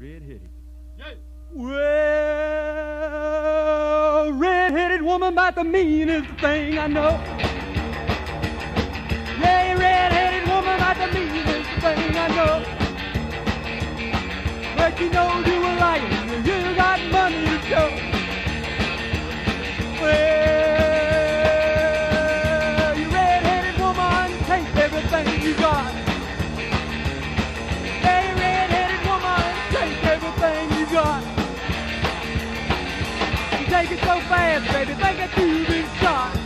Red-headed. Yay. Well, red-headed woman about the meanest thing I know. Yeah, red-headed woman about the meanest thing I know. But you know you were lying, you got money to show. Well, you red-headed woman, take everything you got. Take it so fast, baby, think that you've been shot.